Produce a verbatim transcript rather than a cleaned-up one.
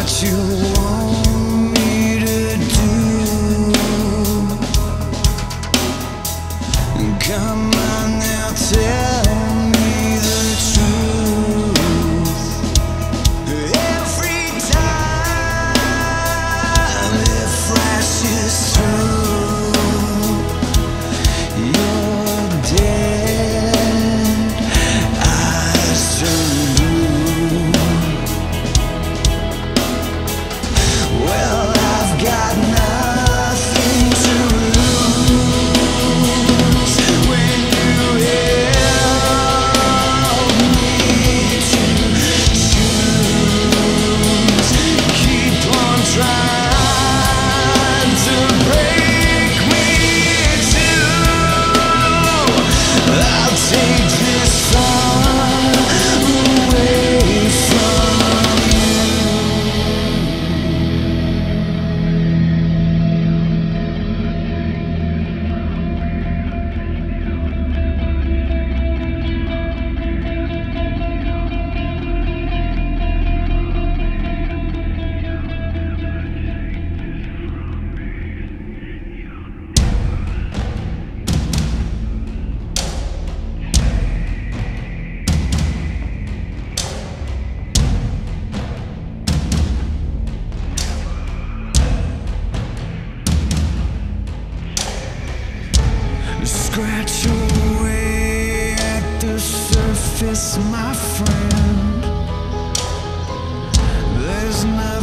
what you want me to do. Come on now, tell me the truth. Every time it flashes through, scratch away at the surface, my friend. There's no